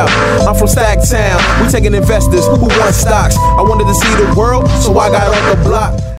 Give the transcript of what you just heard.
up. I'm from StackTown. We taking investors who want stocks. I wanted to see the world, so I got on the block.